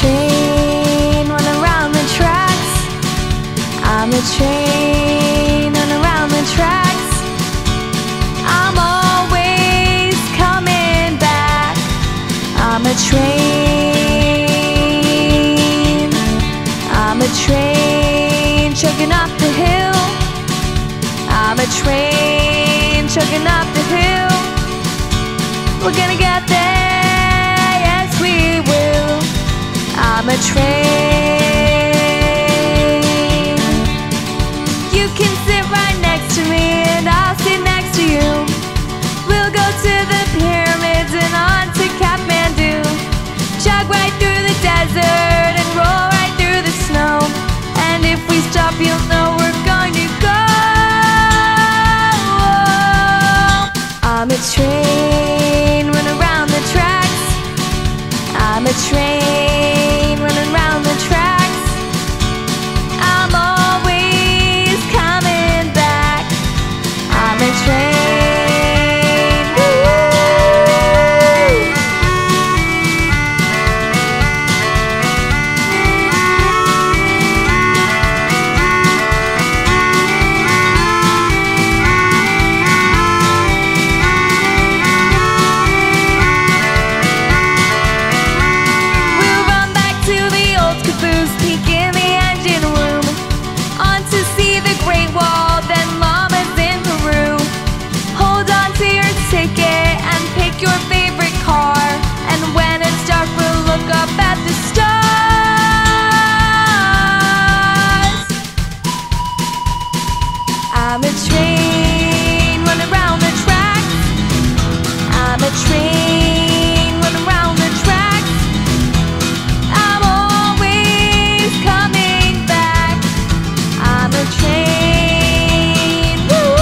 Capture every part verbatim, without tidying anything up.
train on around the tracks. I'm a train on around the tracks. I'm always coming back. I'm a train. I'm a train chugging up the hill. I'm a train chugging up the hill. We're gonna get there, yes we will. I'm a train. You can sit right next to me and I'll sit next to you. We'll go to the pyramids and on to Kathmandu. Jog right through the desert and roll right through the snow. And if we stop you'll know we're going to go. I'm a train running around the tracks. I'm a train running around the tracks. I'm always coming back. I'm a train. We'll run back to the old caboose, peek in the engine room, on to see the Great Wall, then llamas in Peru. Hold on to your ticket and pick your favorite car. And when it's dark, we'll look up at the stars. I'm a train running around the track. I'm a train running around the track. I'm always coming back. I'm a train. Woo!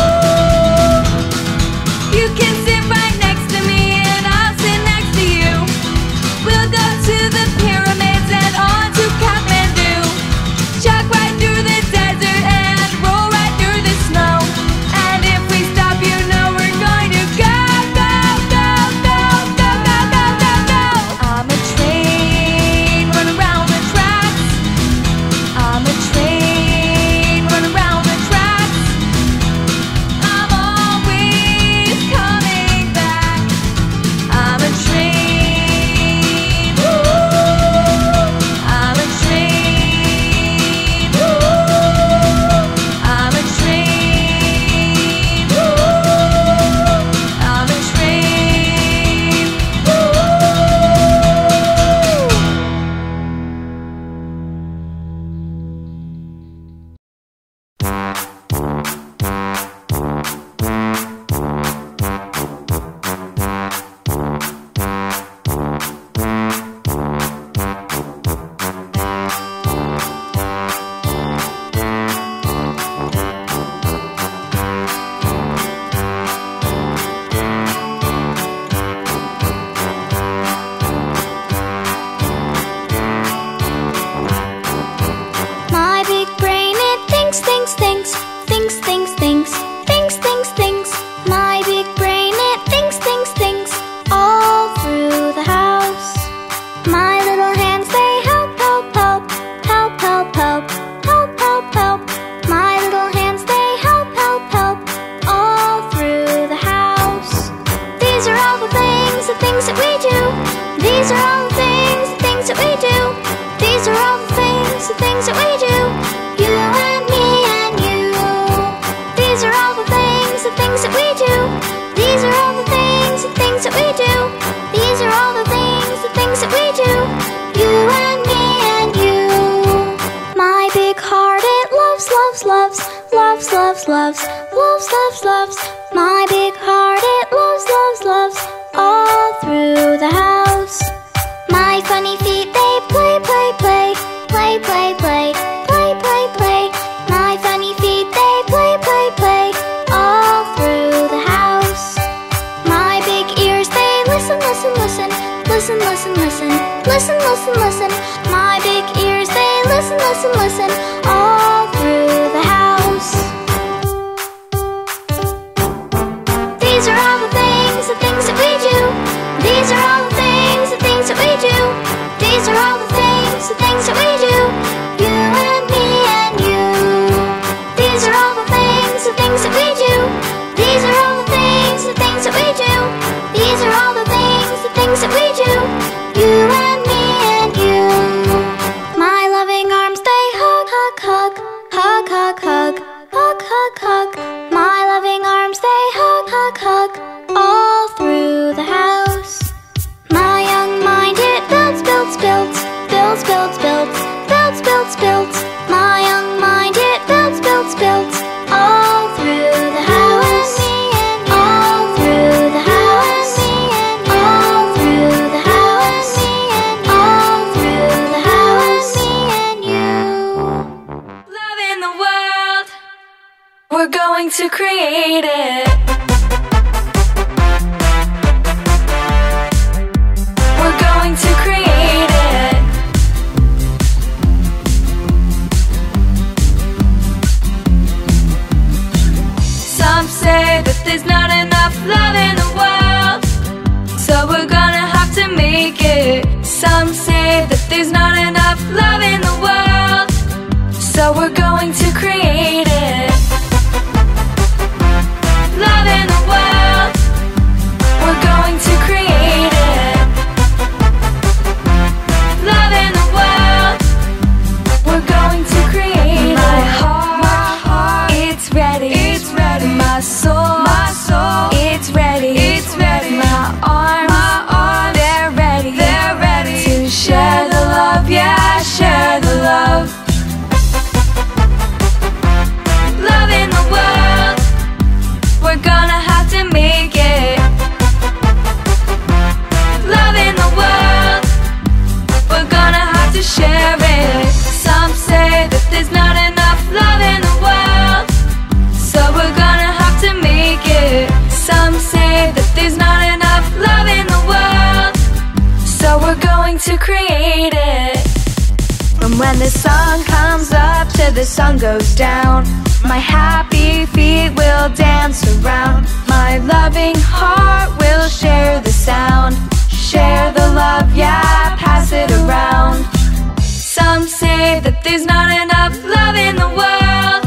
You can sit right next to me and I'll sit next to you. We'll go to the pyramids and on to Kathmandu. Jog right through the desert and roll right through the snow. And if we stop, you know we're going to go, go, go, go, go, go, go, go, go. I'm a train running around the tracks. I'm a train running around the tracks. I'm always coming back. I'm a train. Woo! I'm a train. Woo! I'm a train. Woo! I'm a train. Woo! My big brain, it thinks, thinks, thinks, thinks, thinks, thinks, thinks, thinks, thinks. My big brain, it thinks, thinks, thinks, all through the house. My little hands, they help, help, help, help, help, help, help, help, help. My little hands, they help, help, help, all through the house. These are all the things, the things that we do. These are all the things, the things that we do. These are all the things, the things that we do. You and me and you. These are all the things, the things that we do. These are all the things, the things that we do. These are all the things, the things that we do. You and me and you. My big heart, it loves, loves, loves, loves, loves, loves, loves, loves, loves. My big heart, it loves, loves, loves, all through the house. My funny feet, they play, play, play, play, play, play, play, play, play. My funny feet, they play, play, play, all through the house. My big ears, they listen, listen, listen, listen, listen, listen, listen, listen, listen. My big ears, they listen, listen, listen, all through the house. These are all the things, the things that we do. These are all the things, the things that we do. These are all the things. builds, builds, my young mind. It builds, builds, builds, all through the house, all through the house, all through the house, all through the house. Me and you, love in the world, we're going to create it. There's not enough love in the world, so we're gonna have to make it. Some say that there's not enough love in the world, so we're going to create it. Love in the world, we're going to create it. Love in the world, we're going to create it. My heart, my heart, it's ready, it's ready. My soul, it's ready, it's ready. My arms, my arms, they're ready, they're ready to share the love, yeah, share the love. Love in the world, we're gonna have to make it. Love in the world, we're gonna have to share it. Some say that there's not enough love in the world, so we're gonna have to make it. Some say that there's not enough love in the world, so we're going to create it. From when the sun comes up to the sun goes down, my happy feet will dance around. My loving heart will share the sound, share the love, yeah, pass it around. Some say that there's not enough love in the world,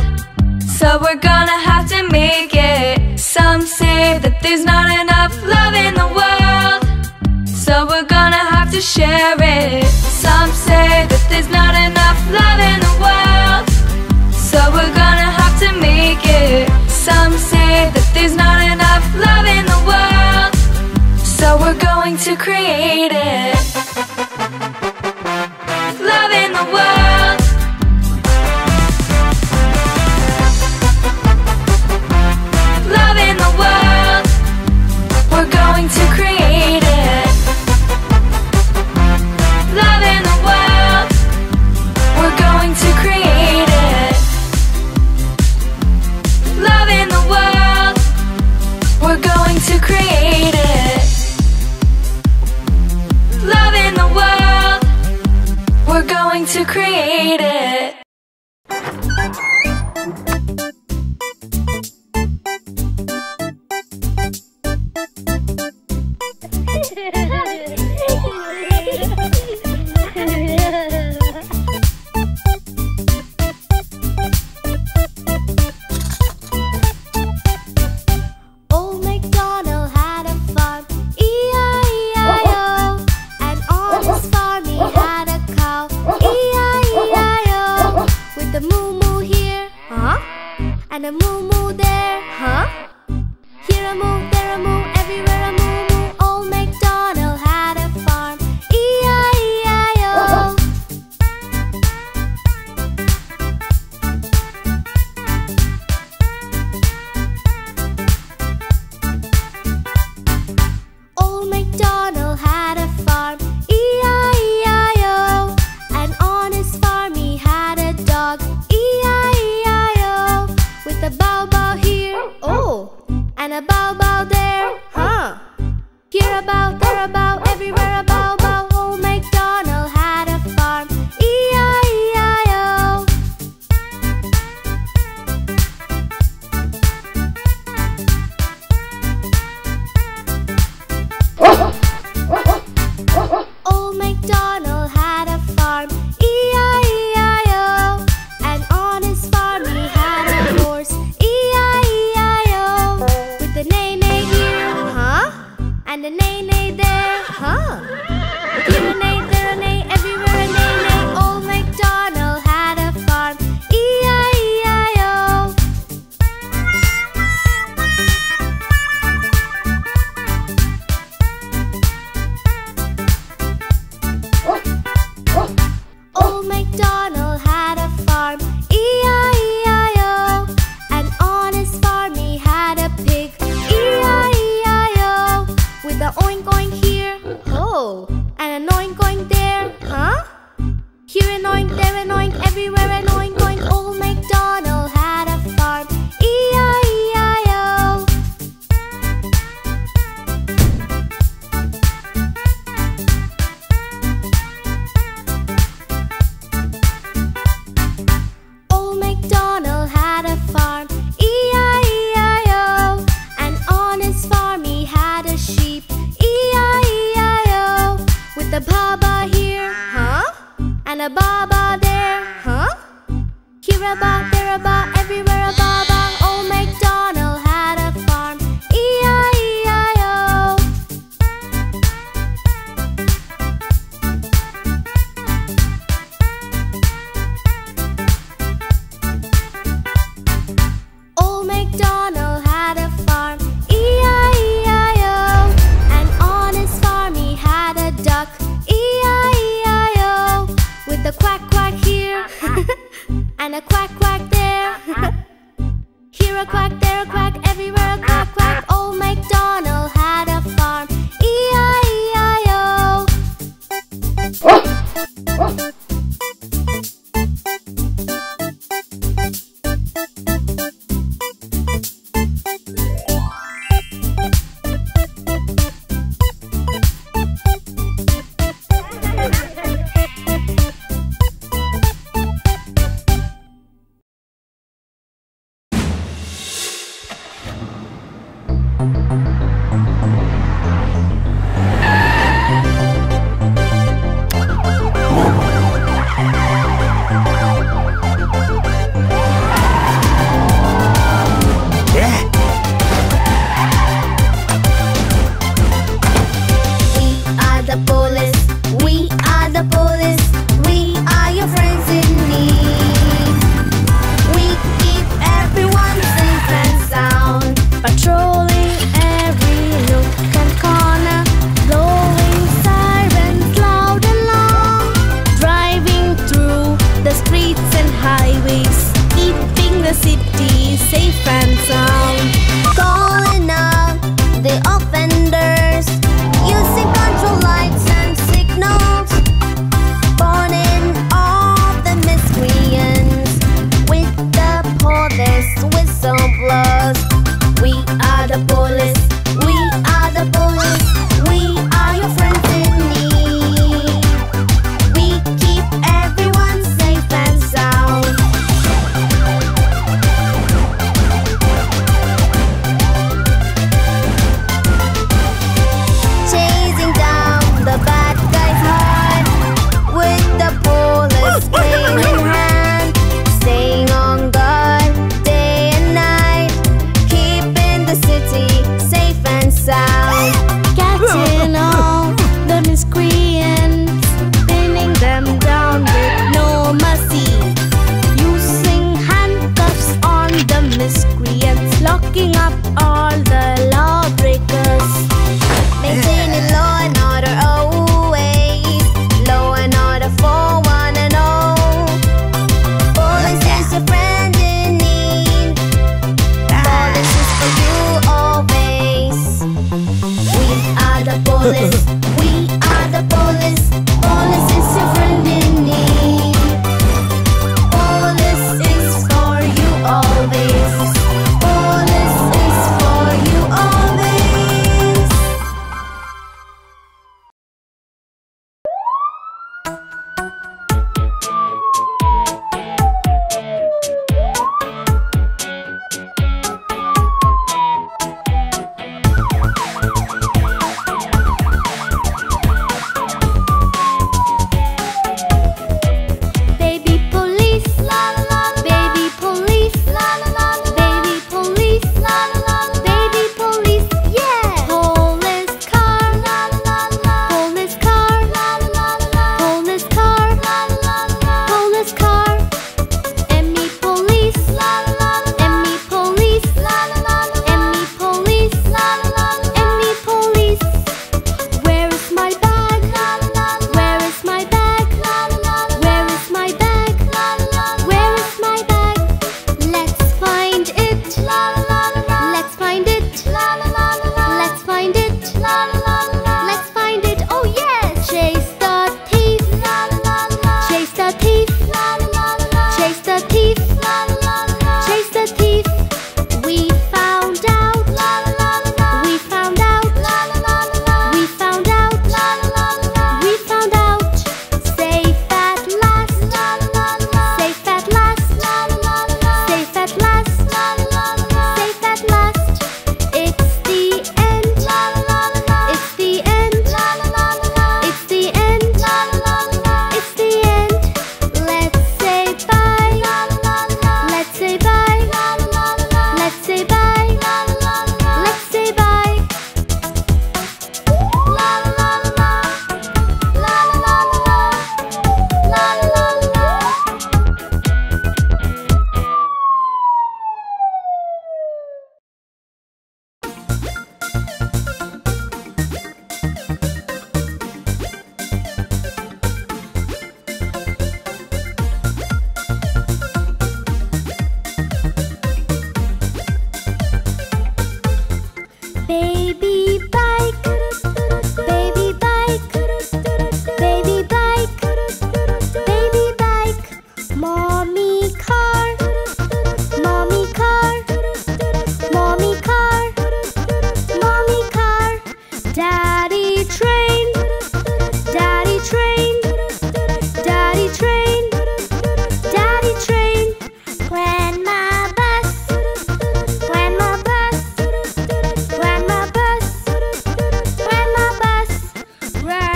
so we're gonna have to make it. Some say that there's not enough love in the world, so we're gonna have to share it. Some say that there's not enough love in the world, so we're gonna have to make it. Some say that there's not enough love in the world, so we're going to create it. Love in the world. We're going to create it. Love in the world, we're going to create it. Love in the world, we're going to create it. Love in the world, we're going to create it. oink, there an oink, everywhere an oink, oink. Old MacDonald had a farm, E I E I O. Old MacDonald had a farm, E I E I O. And on his farm he had a sheep, E I E I O. With a baba here, huh? And a baba there, huh? Here a ba, there a ba, everywhere a baba. Old MacDonald had a farm, E I E I O. Old MacDonald had a farm, E I E I O. And on his farm he had a duck, E I E I O. With a quack quack here, and a quack quack there. Here a quack, there a quack, everywhere a quack quack. Old MacDonald had a farm, E I E I O.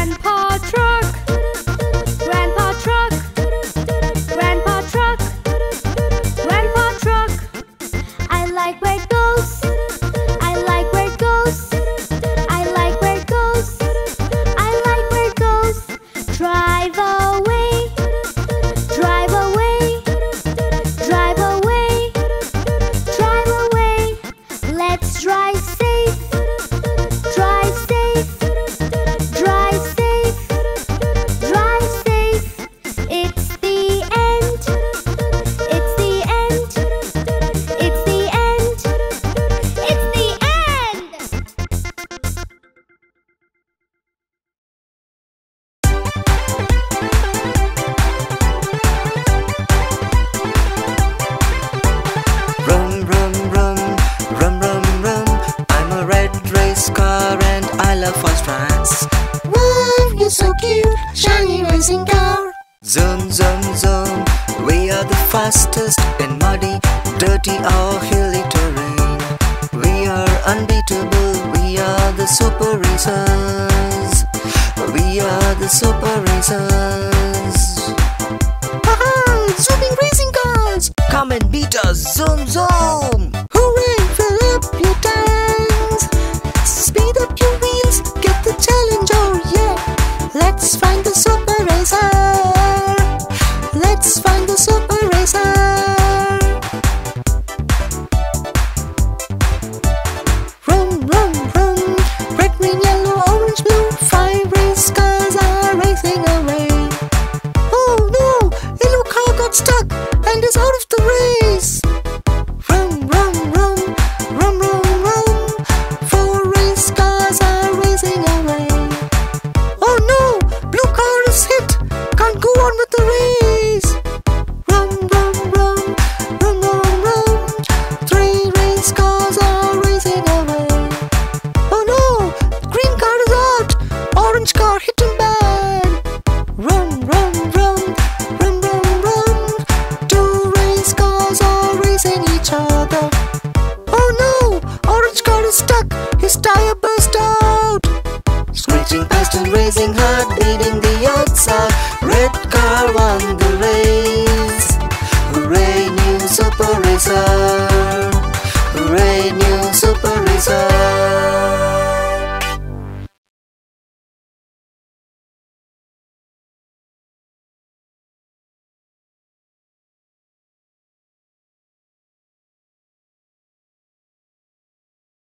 Grandpa Truck. Grandpa Truck. Grandpa Truck. Grandpa Truck. I like where it goes. I like where it goes. I like where it goes. I like where it goes. Drive away. Drive away. Drive away. Drive away. Let's drive safe. Drive safe. Drive safe. Drive safe. It's the end. It's the end. It's the end. It's the end. Rum, rum, rum. Rum, rum, rum. I'm a red race car and I love fast rides. Wow, you're so cute, shiny racing car. Zoom, zoom, zoom. We are the fastest in muddy, dirty or hilly terrain. We are unbeatable, we are the super racers. We are the super racers. Haha, zooming racing cars! Come and beat us, zoom, zoom! Hooray, fill up your tanks! Speed up your wheels, get the challenge, oh yeah! Let's find the super racer! Let's find the super racer! Vroom, vroom, vroom. Red, green, yellow, orange, blue. Five race cars are racing away. Oh no! Yellow car got stuck and is out of the race. Vroom, vroom, vroom. Vroom, vroom, vroom. Four race cars are racing away. Oh no! Blue car is hit. Can't go on with the race. Vroom, vroom, vroom. Vroom, vroom, vroom. Three race cars are racing away. Oh no! Green car is out. Orange car hitting bad. Vroom, vroom, vroom. Vroom, vroom, vroom. Two race cars are racing each other. Oh no! Orange car is stuck. His tire burst out. Screeching past and racing hard, beating